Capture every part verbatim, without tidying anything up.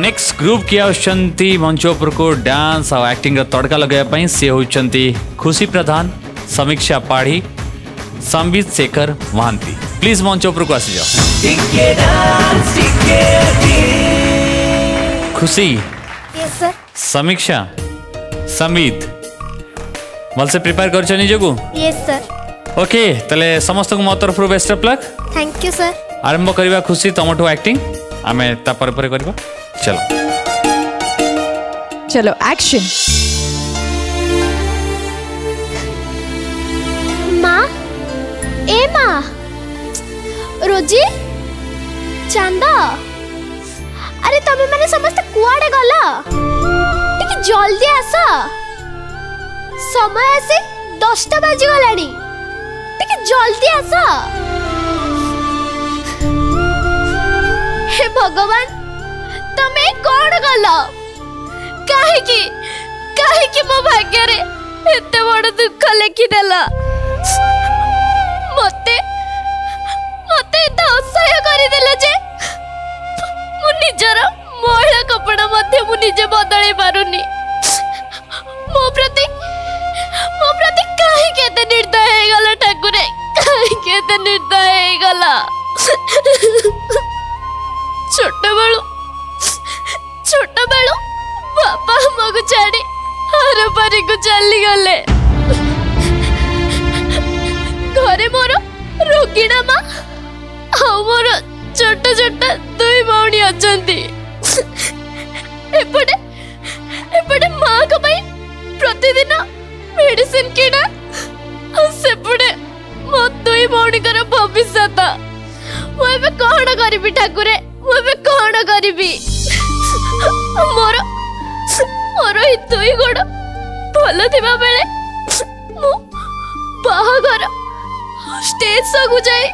Next group के मंचोपर को dance और एक्टिंग तड़का लगे से होती खुशी प्रधान समीक्षा पाढ़ी संबित शेखर महांती प्लीज मंचोपर को आसी जाओ। खुशी yes, sir. समीक्षा संबित भलसे प्रिपेयर कर निजको yes, ओके तले समस्त को मो तरफ best of luck. Thank you sir. आरंभ करवा खुशी तुमठू एक्टिंग आम तापर करवा। चलो चलो एक्शन। माँ ए माँ रोजी चांद अरे तमे माने समस्त कुआडे गला टिक जल्दी आस समय आसी दसटा बाजी गलाणी टिक जल्दी आस। हे भगवान तमे कौन गला काहे की काहे की मो भाग्य रे एते बड़ दुख लेखी देला मते मते धौसाय करी देला जे मुनि जरा मोहला कपड़ा मते मुनि जे बदले पारुनी मो प्रति मो प्रति काहे केते निर्दय हे गला ठाकुरे काहे केते निर्दय हे गला। छोटे बड़ू छोट बेलू बापा मगु छाड़ी हर पारी को चली गले घरे मोर रोगीणा माँ आ मोर छोट छोट दुई भौणी अछंती एपटे एपटे माँ को भाई प्रतिदिन मेडिसिन किना सेपटे मो दुई भौणी कर भविष्यत मु एबे कोण करबी ठाकुरे मु एबे कोण करबी मोर मोर ही दुई गोड़ भल थिबा बेले मु बाहागर स्टेज सगु जाई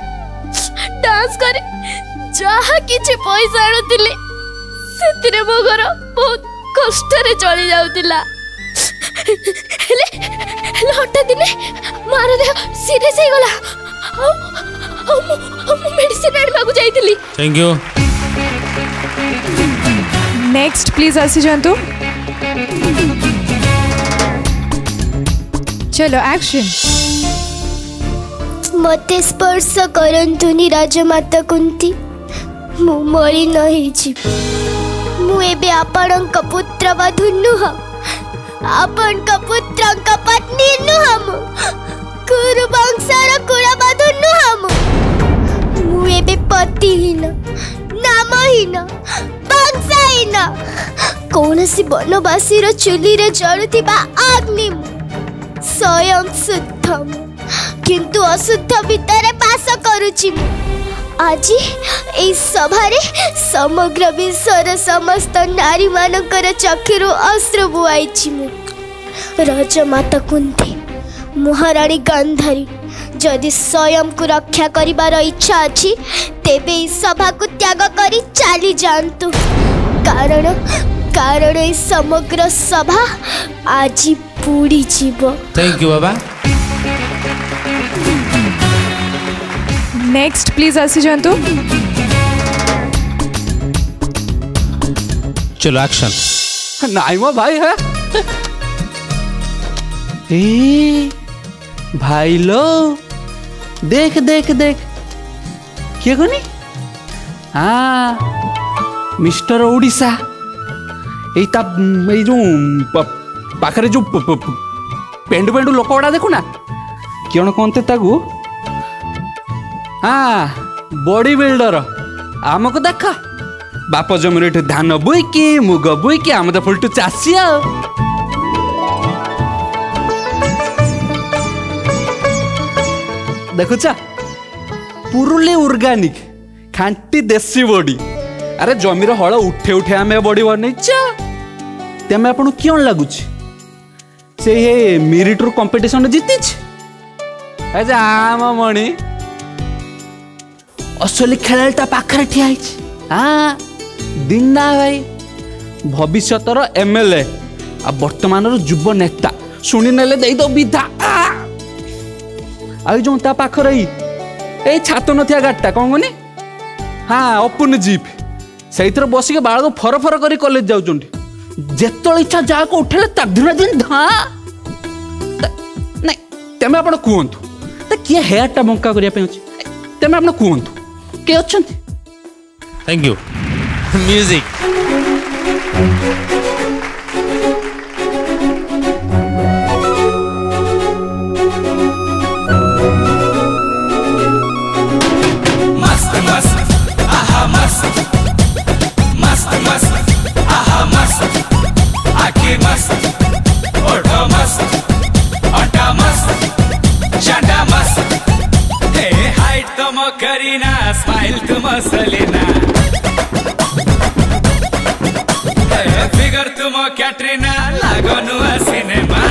डांस करे जहा किछि पैसा आनुतिले सेतिरे मो घर बहुत कष्ट रे चली जाउतिला हेले हटा दिने मार दे सीरियस हे गला हम मेडिसिन आडबा गु जाईतिली। Thank you. नेक्स्ट प्लीज आसी जानतू। चलो एक्शन। मते स्पर्श करंतुनी राजमाता कुंती मु मरी नहीं छी मु एबे आपण का पुत्र बधुनु हम आपण का पुत्र का पत्नी नु हम कुरु वंशर कुल बधुनु हम मु एबे पति हिन नाम हिन ना कौन सी बनवासी रो चुली रे जलुथिबा अग्नि स्वयं शुद्धम किंतु अशुद्ध भीतर बास करूची आज ए सभा रे समग्र विश्वर समस्त नारी मानकर चक्षुरु अश्रु बुआईची मु राजमाता कुंती महारानी गांधारी जदि स्वयं को रक्षा करिवार इच्छा अछि तेबे इस सभा को त्याग करी चली जांतु कारण कारण समग्र सभा आज पूरी जीव। थैंक यू बाबा। नेक्स्ट प्लीज आसी जानतु। चलो एक्शन। नाइम भाई है ए, भाई लो देख देख देख क्या कोनी हाँ मिस्टर ओडिशा एता ए जो पाखरे जो पेंडु पेंडु लोक गुड़ा देखुना कौन कहते ताकू हाँ बॉडी बिल्डर आम को देख बाप जमीन धान बोईकी मुग बोईकी आम तो फुलटू चाषी आ देखुच पुरुली ऑर्गेनिक खांटी देसी बॉडी अरे जमीर हल उठे उठे आम बड़ी बन तेम आपको क्यों लगुच से ये मेरीट रू कंपिटिशन जीति आम मणि असली खेलाड़ी पाखे ठिया हाँ दीना भाई भविष्यर एम एल ए आ बर्तमान युव नेता शुणी ने देद विधा आई जो पाखर ही छात ना गाड़ी कौन कहनी हाँ अपुन जीप सहीतर बसिक बालक फरफर कर कॉलेज जाऊँ जिते इच्छा जहाँ को उठेले ताधुना दिन धा ना तेम आप कहतु किए हेयरटा बंका करने तेम आप कहतु किए अच्छा thank you music Kareena smile तुम सलीना फिगर तुम कैटरीना लागो नुआ सिनेमा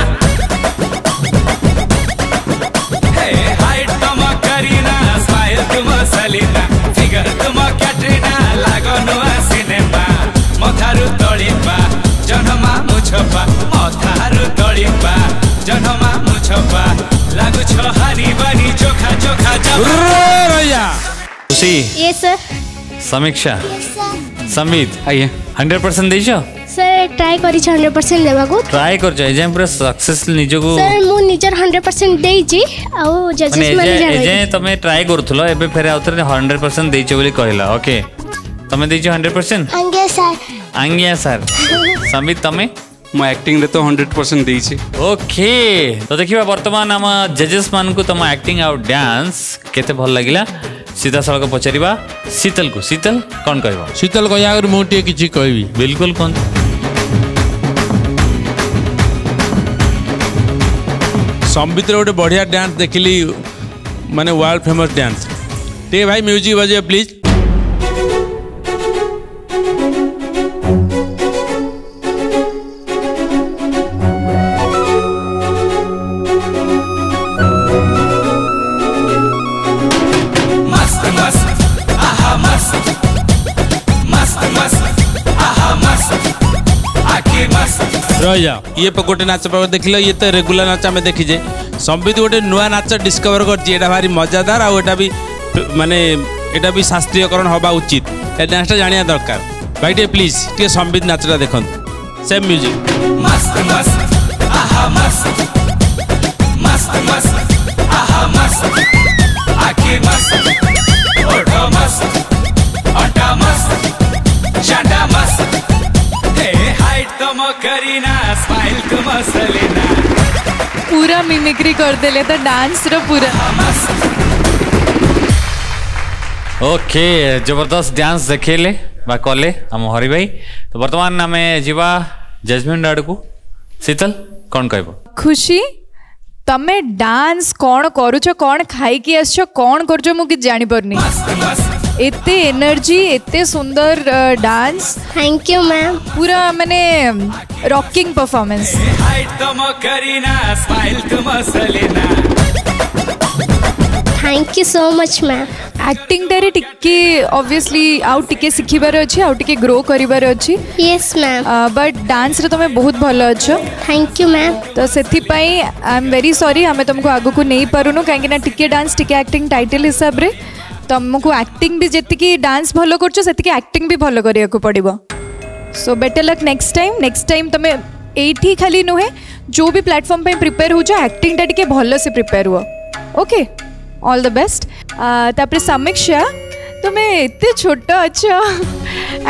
हाइट तुम करीना स्माइल तुम सलीना फिगर तुम कैटरीना लागो नुआ सिनेमा मथारू तोड़ीबा जन्मा मुछपा मथारू तोड़ीबा जन्मा मुछपा लागो छहानी बानी चोखा चोखा खुशी yes, समीक्षा yes, संबित आइए हंड्रेड परसेंट देश सर ट्राई करी छ हंड्रेड परसेंट देबा को ट्राई कर जाय जेम पूरा सक्सेस निजो को सर मु निजर हंड्रेड परसेंट देई छी आउ जजेस माने जाय जे तमे ट्राई करथलो एबे फेर आउथरे हंड्रेड परसेंट देई छ बोली कहला ओके तमे देई छ हंड्रेड परसेंट आंगिया सर आंगिया सर संबित तमे मो एक्टिंग रे तो हंड्रेड परसेंट देई छी ओके तो देखिबा वर्तमान हम जजेस मान को तमा एक्टिंग आउ डांस केते भल लागिला सीधा सड़क पचारिबा शीतल को शीतल कौन कहबा शीतल कहया अगर मोटे किछि कहबी बिल्कुल कौन संबित रे बढ़िया डांस देखली माने वर्ल्ड फेमस डांस ते भाई म्यूजिक बजे प्लीज ये गोटे नाच देख लो ये तो रेगुला नाच आम देखीजे संबित गोटे नुआ नाच डिस्कवर कर भारी मजादार आटा भी माने एटा भी शास्त्रीयकरण हवा उचित ए डांसटा जानिया दरकार भाई टे प्लीज टे संबित नाचटा देखंतु सेम म्यूजिक मस्त मस्त आहा मस्त मस्त मस्त आहा मस्त आके मस्त ओठो मस्त अटा मस्त चाटा मस्त करीना स्माइल तुम सलीना पूरा मिमिक्री कर देले तो डांस रो पूरा ओके जबरदस्त डांस देखेले बा कले हम हरि भाई तो वर्तमान आम जीवा जजमेंट आड़ को शीतल कौन कहबो खुशी तमे डांस कौन करूचो कौन खाई की आछो कौन करजो मु कि जानि परनी एते एनर्जी एते सुंदर डांस थैंक यू मैम पूरा मैंने rocking performance thank you so much ma'am acting time टिके ऑब्वियसली आउट टिके सिखिबार अछि आउट टिके ग्रो करिबार अछि यस मैम बट डांस रे तमे बहुत भलो अछो थैंक यू मैम तो सेथि पई आई एम वेरी सॉरी हमें तुमको आगु को नहीं पारुनो काहे ना टिके डांस टिके एक्टिंग टाइटल हिसाब रे तुमको एक्टिंग भी जितकी डांस भल कर एक्टिंग भी भल करने पड़ो so better luck next time next time तुम ये खाली नुहे जो भी प्लेटफॉर्म पे प्रिपेयर हो एक्टिंग टा भल से प्रिपेयर हुआ ओके ऑल द बेस्ट तापर समीक्षा तुम्हें एते छोट अच्छा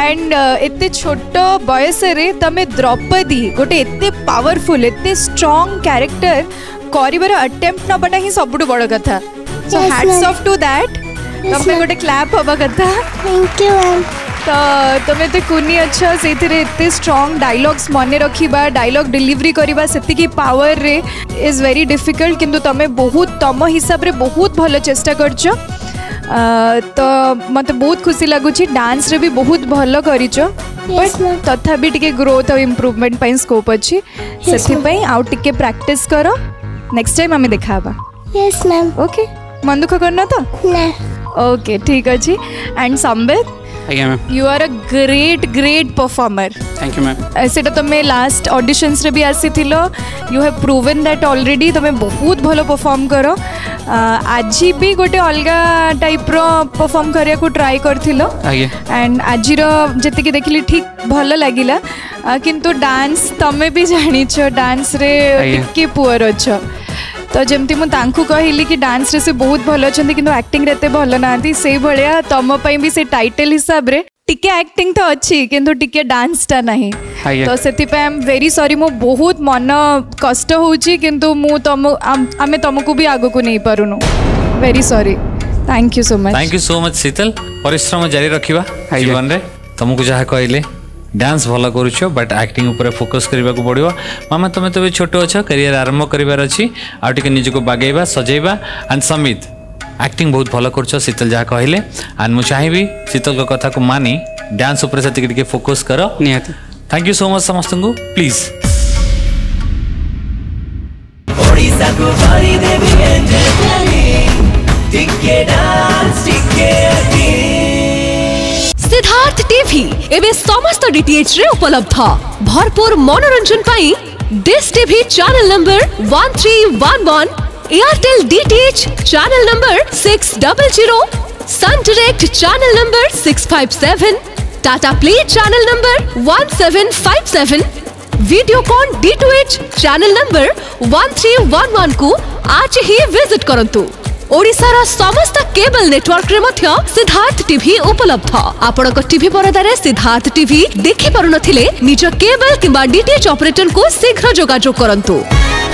एंड एते छोट बयस तुम द्रौपदी गोटे एते पावरफुल एते स्ट्रॉन्ग कैरेक्टर कर अटेम्प्ट नबाटा ही सबुठ बड़ कथा so hats off to that तमें गोटे क्लैप हवा कथा थैंक यू मैम तो तुम्हें तो कुनी अच्छा से इतने स्ट्रॉन्ग डायलॉग्स मन रखा डायलॉग डिलीवरी करवा से पावर रे इज वेरी डिफिकल्ट किंतु तुम्हें बहुत तुम हिसाब रे बहुत भल चेष्टा कर तो मत बहुत खुशी लगुच डांस रे भी बहुत भल कर तथा भी टिके ग्रोथ और इम्प्रूवमेंट पर स्कोप अच्छी से आउट टिके प्रैक्टिस करो नेक्स्ट टाइम आम देखा यस मैम ओके मन दुख करना तो ना ओके ठीक अच्छे एंड संबित आज्ञा ma'am you are a great great performer thank you ma'am सेटा तुम्हें लास्ट ऑडिशन्स रे भी आसी थिलो you have proven that already तुम्हें बहुत भलो परफॉर्म करो आज भी गोटे अलगा टाइप रो परफॉर्म करिया को ट्राई करथिलो एंड आज रो जति के देखली ठीक भलो लागिला किंतु डांस तमे भी जानिछो डांस रे के पुअर अछो तो जमती मु तांकु कहिली कि डांस रे से बहुत भलो अछंती किंतु एक्टिंग रे ते भलो नांती सेही भलिया तम पई भी से टाइटल हिसाब रे टिके एक्टिंग तो अच्छी किंतु टिके डांस टा नहीं तो सेति पे आई एम वेरी सॉरी मो बहुत मन कष्ट होउची किंतु मु तम आमे तमको भी आगो को नहीं पारुनो very sorry thank you so much thank you so much Sheetal परिश्रम जारी रखिबा जीवन रे तमको जहा कहले डांस भला करूछो बट एक्टिंग ऊपर फोकस करबा को पड़िबो मामा तमे तो छोटो अछो करियर आरंभ करिवार अछि आ टिके निज को बागेबा सजेबा एंड समित एक्टिंग बहुत भल कर शीतल जहाँ कहले एंड मुझे चाहिए शीतल कथा को मानी डांस उपर से फोकस कर निहाती थैंक यू सो मच समस्त को प्लीज सिद्धार्थ टीवी एवं समस्त डीटीएच रे उपलब्ध भरपूर मनोरंजन पाई dish TV channel number one three one one Airtel DTH channel number six double zero, sun direct channel number six five seven, Tata play channel number one seven five seven, Videocon D two H channel number one three one one को आज ही visit करंतु। ओडिशा रा समस्त cable network रे मध्य Siddharth TV उपलब्ध। आपण को TV परदारे Siddharth TV देखि पारुनथिले निज केबल किबा डीटीएच ऑपरेटर को शीघ्र जोगाजोग करंतु।